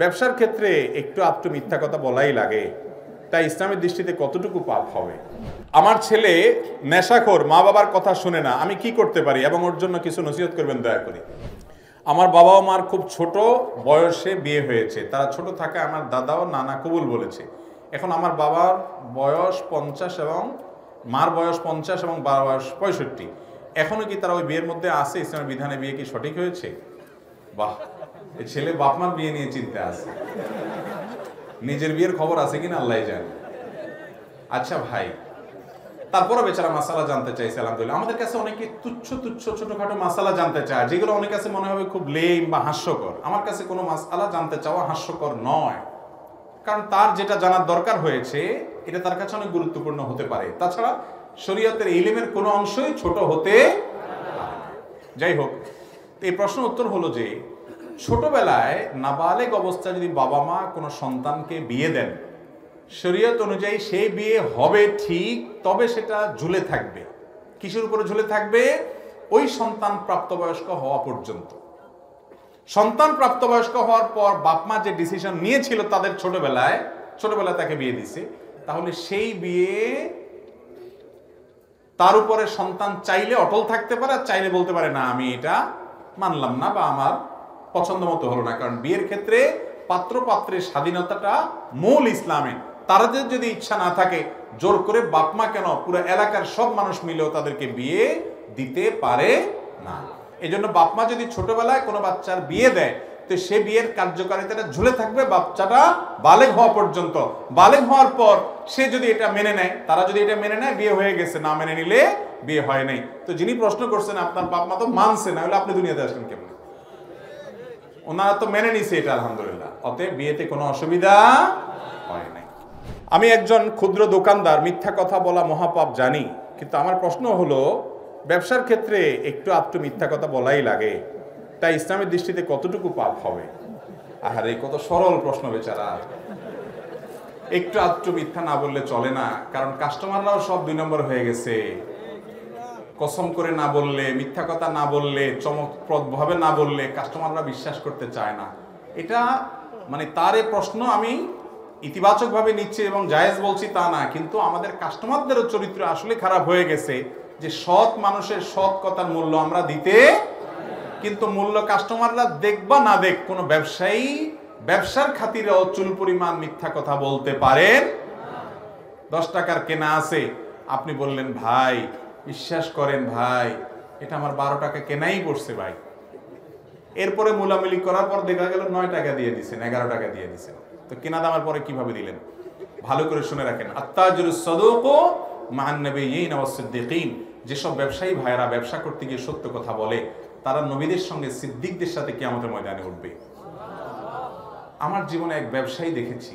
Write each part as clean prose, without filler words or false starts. ব্যবসার ক্ষেত্রে একটু আপটু মিথ্যা কথা বলাই লাগে, তাই ইসলামের দৃষ্টিতে কতটুকু পাপ হবে? আমার ছেলে নেশাখোর, মা বাবার কথা শুনে না, আমি কি করতে পারি এবং ওর জন্য কিছু নসিহত করবেন দয়া করে। আমার বাবা ও মার খুব ছোট বয়সে বিয়ে হয়েছে, তারা ছোট থাকা আমার দাদা ও নানা কবুল বলেছে। এখন আমার বাবার বয়স 50 এবং মার বয়স 50 এবং বাবার বয়স 65, এখনও কি তারা ওই বিয়ের মধ্যে আছে? ইসলামের বিধানে বিয়ে কি সঠিক হয়েছে? বাহ, এই ছেলে বাপমার বিয়ে নিয়ে চিন্তা আছে, নিজের বিয়ের খবর আছে কিনা আল্লাহ জানে। আচ্ছা ভাই, তারপরে বেচারা মাসালা জানতে চাইছে। আলহামদুলিল্লাহ আমাদের কাছে অনেকে তুচ্ছ তুচ্ছ ছোটখাটো মাসালা জানতে চায়, যেগুলো অনেক কাছে মনে হবে খুব লেম বা হাস্যকর। আমার কাছে কোনো মাসালা জানতে চাওয়া হাস্যকর নয়, কারণ তার যেটা জানার দরকার হয়েছে এটা তার কাছে অনেক গুরুত্বপূর্ণ হতে পারে। তাছাড়া শরীয়তের ইলমের কোনো অংশই ছোট হতে পারে। যাই হোক, এই প্রশ্ন উত্তর হলো যে ছোটবেলায় নাবালেগ অবস্থায় যদি বাবা মা কোনো সন্তানকে বিয়ে দেন, শরীয়ত অনুযায়ী সেই বিয়ে হবে ঠিক, তবে সেটা ঝুলে থাকবে। কিসের উপরে ঝুলে থাকবে? ওই সন্তান প্রাপ্তবয়স্ক হওয়া পর্যন্ত। সন্তান প্রাপ্তবয়স্ক হওয়ার পর বাপমা যে ডিসিশন নিয়েছিল তাদের ছোটবেলায় তাকে বিয়ে দিছে, তাহলে সেই বিয়ে তার উপরে সন্তান চাইলে অটল থাকতে পারে, চাইলে বলতে পারে না আমি এটা মানলাম না বা আমার পছন্দ মতো হলো না। কারণ বিয়ের ক্ষেত্রে পাত্র পাত্রের স্বাধীনতাটা মূল ইসলামে। তাদের যদি ইচ্ছা না থাকে, জোর করে বাপমা কেন পুরো এলাকার সব মানুষ মিলেও তাদেরকে বিয়ে দিতে পারে না। এই জন্য বাপমা যদি ছোটবেলায় কোনো বাচ্চার বিয়ে দেয়, তো সে বিয়ের কার্যকারিতাটা ঝুলে থাকবে বাচ্চাটা বালেগ হওয়া পর্যন্ত। বালেগ হওয়ার পর সে যদি এটা মেনে নেয়, তারা যদি এটা মেনে নেয় বিয়ে হয়ে গেছে, না মেনে নিলে বিয়ে হয় নাই। তো যিনি প্রশ্ন করছেন আপনার বাপমা তো মানছে না, হলে আপনি দুনিয়াতে আসলেন কেমন? ওনারা তো মেনে নিছে এটা আলহামদুলিল্লাহ, অতএব বিয়েতে কোনো অসুবিধা হয় নাই। আমি একজন ক্ষুদ্র দোকানদার, মিথ্যা কথা বলা মহাপাপ জানি, কিন্তু আমার প্রশ্ন হলো ব্যবসার ক্ষেত্রে একটু আপটু মিথ্যা কথা বলাই লাগে, তাই ইসলামের দৃষ্টিতে কতটুকু পাপ হবে? আহারে, কত সরল প্রশ্ন বেচারা। একটু আপটু মিথ্যা না বললে চলে না, কারণ কাস্টমাররাও সব ২ নম্বর হয়ে গেছে। কসম করে না বললে, মিথ্যা কথা না বললে, চমকপ্রদভাবে না বললে কাস্টমাররা বিশ্বাস করতে চায় না। এটা মানে তার এই প্রশ্ন আমি ইতিবাচকভাবে নিচ্ছি এবং জায়েজ বলছি তা না, কিন্তু আমাদের কাস্টমারদেরও চরিত্র আসলে খারাপ হয়ে গেছে যে সৎ মানুষের সৎ কথার মূল্য আমরা দিতে, কিন্তু মূল্য কাস্টমাররা দেখ বা না দেখ কোনো ব্যবসায়ী ব্যবসার খাতিরেও চুল পরিমাণ মিথ্যা কথা বলতে পারেন। 10 টাকার কেনা আছে, আপনি বললেন ভাই বিশ্বাস করেন ভাই এটা আমার 12 টাকা কেনাই পড়ছে ভাই, এরপরে মুলামুলি করার পর দেখা গেল 9 টাকা দিয়ে দিচ্ছেন, 11 টাকা দিয়ে দিচ্ছেন, তো কেনা দামের পরে কিভাবে দিলেন? ভালো করে শুনে রাখেন, আত্তাজুরুস সাদুকু মা'আন নাবিয়্যিন ওয়াস সিদ্দিকীন। যেসব ব্যবসায়ী ভাইয়েরা ব্যবসা করতে গিয়ে সত্য কথা বলে, তারা নবীদের সঙ্গে সিদ্দিকদের সাথে কিয়ামতের ময়দানে উঠবে। আমার জীবনে এক ব্যবসায়ী দেখেছি,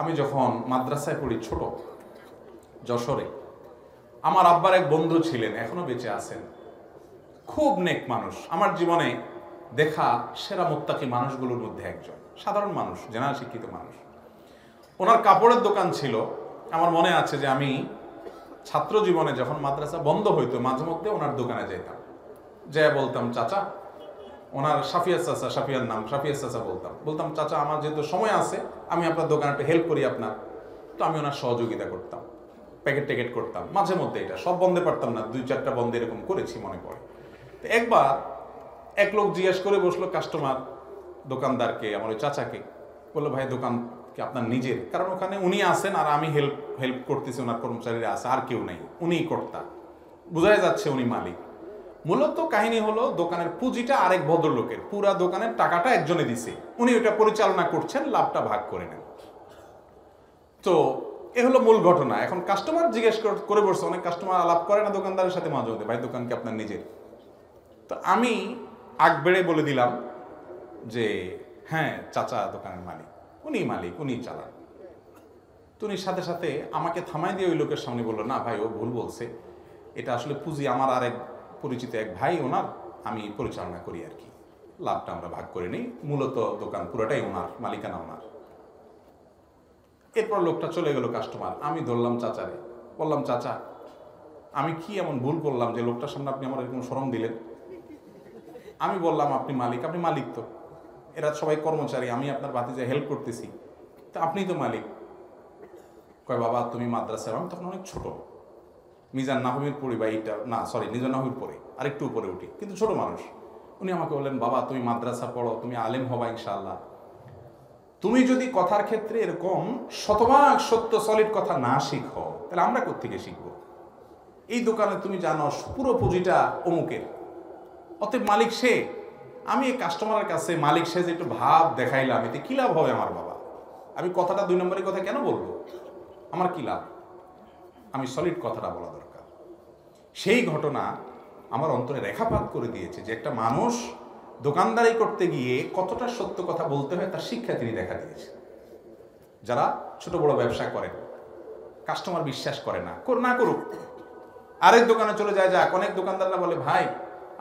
আমি যখন মাদ্রাসায় পড়ি ছোট যশোরে, আমার আব্বার এক বন্ধু ছিলেন, এখনো বেঁচে আছেন, খুব নেক মানুষ, আমার জীবনে দেখা সেরা মুত্তাকি মানুষগুলোর মধ্যে একজন, সাধারণ মানুষ, জেনারেল শিক্ষিত মানুষ। ওনার কাপড়ের দোকান ছিল। আমার মনে আছে যে আমি ছাত্র জীবনে যখন মাদ্রাসা বন্ধ হইতো, মাঝে মধ্যে ওনার দোকানে যেতাম, যেয়ে বলতাম চাচা, ওনার সাফিয়া চাচা, সাফিয়ার নাম, সাফিয়া চাচা বলতাম, বলতাম চাচা আমার যেহেতু সময় আছে আমি আপনার দোকানে একটা হেল্প করি আপনার, তো আমি ওনার সহযোগিতা করতাম, প্যাকেট ট্যাকেট করতাম মাঝে মধ্যে, এটা সব বন্ধে পারতাম না, 2-4টা বন্ধে এরকম করেছি মনে পড়ে। তো একবার এক লোক জিজ্ঞেস করে বসলো কাস্টমার দোকানদারকে, আমার ওই চাচাকে, বললো ভাই দোকান কি আপনার নিজের? কারণ ওখানে উনি আসেন আর আমি হেল্প করতেছি, ওনার কর্মচারীরা আছে, আর কেউ নেই, উনিই কর্তা, বোঝাই যাচ্ছে উনি মালিক। মূলত কাহিনী হলো দোকানের পুঁজিটা আরেক ভদ্রলোকের, পুরা দোকানের টাকাটা একজনে দিছে, উনি ওটা পরিচালনা করছেন, লাভটা ভাগ করে নেন। তো এ হলো মূল ঘটনা। এখন কাস্টমার জিজ্ঞেস করে বসছে, অনেক কাস্টমার আলাপ করে না দোকানদারের সাথে মাঝে মধ্যে, ভাই দোকান কি আপনার নিজের? তো আমি আগ বেড়ে বলে দিলাম যে হ্যাঁ চাচা দোকানের মালিক, উনি মালিক, উনি চালান। তো উনি সাথে সাথে আমাকে থামাই দিয়ে ওই লোকের সামনে বললো, না ভাই ও ভুল বলছে, এটা আসলে পুঁজি আমার আর এক পরিচিত এক ভাই ওনার, আমি পরিচালনা করি আর কি, লাভটা আমরা ভাগ করে নিই, মূলত দোকান পুরোটাই ওনার, মালিকানা ওনার। এরপর লোকটা চলে গেল কাস্টমার, আমি ধরলাম চাচারে, বললাম চাচা আমি কি এমন ভুল করলাম যে লোকটার সামনে আপনি আমার এরকম শরম দিলেন? আমি বললাম আপনি মালিক, আপনি মালিক তো, এরা সবাই কর্মচারী, আমি আপনার ভাতিজা হেল্প করতেছি, তো আপনি তো মালিক। কয় বাবা তুমি মাদ্রাসায়, আমি তখন অনেক ছোট, মিজান নাহমির পড়ি বা এইটা না সরি মিজান নাহমির পড়ে আরেকটু উপরে উঠি, কিন্তু ছোট মানুষ। উনি আমাকে বললেন বাবা তুমি মাদ্রাসা পড়ো, তুমি আলেম হবা ইনশাআল্লাহ। তুমি যদি কথার ক্ষেত্রে এরকম শতভাগ সত্য সলিড কথা না শিখো তাহলে আমরা কোত্থেকে শিখবো? এই দোকানে তুমি জানো পুরো পুঁজিটা অমুকের, অতএব মালিক সে, আমি এই কাস্টমারের কাছে মালিক সে যে একটু ভাব দেখাইলাম এতে কী লাভ হবে আমার বাবা? আমি কথাটা ২ নম্বরের কথা কেন বলবো, আমার কী লাভ? আমি সলিড কথাটা বলা দরকার। সেই ঘটনা আমার অন্তরে রেখাপাত করে দিয়েছে যে একটা মানুষ দোকানদারি করতে গিয়ে কতটা সত্য কথা বলতে হয় তার শিক্ষা তিনি দেখা দিয়েছে। যারা ছোট বড় ব্যবসা করেন, কাস্টমার বিশ্বাস করে না, না করুক, আরেক দোকানে চলে যায়। যাক, অনেক দোকানদাররা বলে ভাই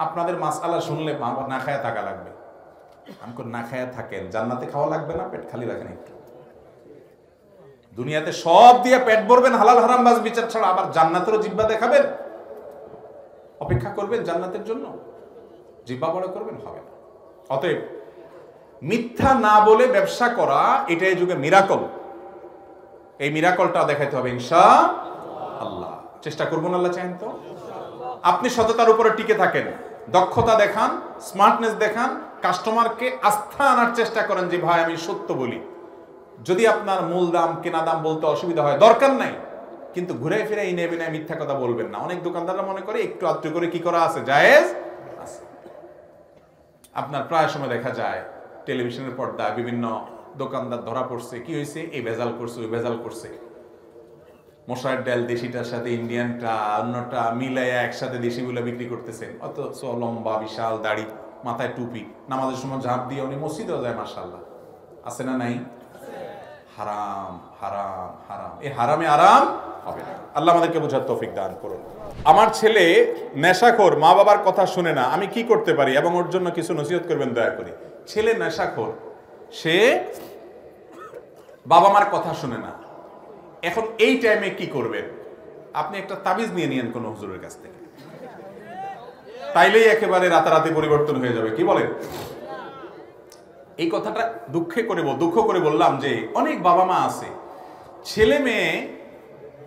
আপনাদের মাসালা শুনলে না খায়া থাকা লাগবে। আমি না খায়া থাকেন, জান্নাতে খাওয়া লাগবে না, পেট খালি রাখেন একটু। দুনিয়াতে সব দিয়ে পেট ভরবেন হালাল হারাম বাজ বিচার ছাড়া, আবার জান্নাতেরও জিব্বা দেখাবেন? অপেক্ষা করবেন জান্নাতের জন্য? জিব্বা বড় করবেন? হবে না। অতএব মিথ্যা না বলে ব্যবসা করা, এটাই যুগে মিরাকল। এই মিরাকলটা দেখাইতে হবে ইনশাআল্লাহ। চেষ্টা করবেন আল্লাহ চাহেন তো। আপনি সততার উপরে টিকে থাকেন, দক্ষতা দেখান, স্মার্টনেস দেখান, কাস্টমারকে আস্থা আনার চেষ্টা করেন যে ভাই আমি সত্য বলি। যদি আপনার মূল দাম কেনা দাম বলতে অসুবিধা হয় দরকার নাই, কিন্তু ঘুরে ফিরে এই নেবে না মিথ্যা কথা বলবেন না। অনেক দোকানদাররা মনে করে একটু আত্মীয় করে কি করা আছে, জায়েজ আছে। আপনার প্রায় সময় দেখা যায় টেলিভিশনের পর্দায় বিভিন্ন দোকানদার ধরা পড়ছে, কি হয়েছে, এই ভেজাল করছে, ওই ভেজাল করছে, মশার ডাল দেশিটার সাথে ইন্ডিয়ানটা অন্যটা মিলাইয়া একসাথে দেশিগুলো বিক্রি করতেছেন। অত লম্বা বিশাল দাড়ি, মাথায় টুপি, নামাজের সময় ঝাঁপ দিয়ে উনি মসজিদেও যায়, মাশাআল্লাহ। আছে না নাই? হারাম হারাম হারাম, এই হারামে আরাম হবে না। আল্লাহ আমাদেরকে বোঝার তৌফিক দান করুন। আমার ছেলে নেশাখোর, মা বাবার কথা শুনে না, আমি কি করতে পারি এবং ওর জন্য কিছু নসিহত করবেন দয়া করে। ছেলে নেশাখোর, সে বাবা মার কথা শুনে না, এখন এই টাইমে কি করবেন? আপনি একটা তাবিজ নিয়ে নিয়েন কোনো হুজুরের কাছ থেকে, তাইলেই একেবারে রাতারাতি পরিবর্তন হয়ে যাবে। কি বলেন? এই কথাটা দুঃখ করে বললাম যে অনেক বাবা মা আছে, ছেলে মেয়ে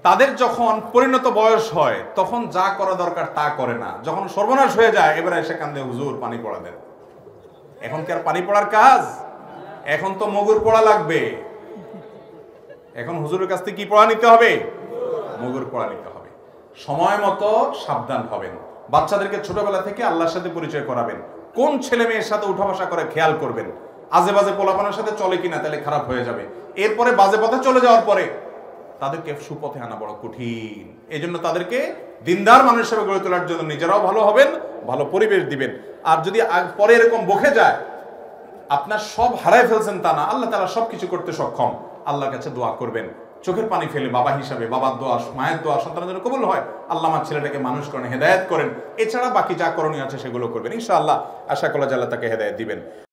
তাদের যখন পরিণত বয়স হয় তখন যা করা দরকার তা করে না, যখন সর্বনাশ হয়ে যায় এবারে এসে কান্দে হুজুর পানি পড়া দেন। এখন কি আর পানি পড়ার কাজ? এখন তো মগুর পড়া লাগবে। এখন হুজুরের কাছ থেকে কি পড়া নিতে হবে? মগুর পড়া নিতে হবে। সময় মতো সাবধান হবেন, বাচ্চাদেরকে ছোটবেলা থেকে আল্লাহর সাথে পরিচয় করাবেন, কোন ছেলে মেয়ের সাথে উঠা বসা করে খেয়াল করবেন, আজে বাজে পোলাপানের সাথে চলে কিনা, তাহলে খারাপ হয়ে যাবে। এরপরে বাজে পথে চলে যাওয়ার পরে তাদেরকে সুপথে আনা বড় কঠিন। এই জন্য তাদেরকে দিনদার মানুষ হিসেবে গড়ে তোলার জন্য নিজেরাও ভালো হবেন, ভালো পরিবেশ দিবেন। আর যদি পরে এরকম বকে যায়, আপনার সব হারায় ফেলছেন তা না, আল্লাহ তাআলা সবকিছু করতে সক্ষম। আল্লাহর কাছে দোয়া করবেন, চোখের পানি ফেলে বাবা হিসাবে বাবার দোয়া, মায়ের দোয়া সন্তানের জন্য কবুল হয়। আল্লাহ আমার ছেলেটাকে মানুষ করেন, হেদায়েত করেন, এছাড়া বাকি যা করণীয় আছে সেগুলো করবেন ইনশাআল্লাহ। আশা করা যায় আল্লাহ তাকে হেদায়েত দিবেন।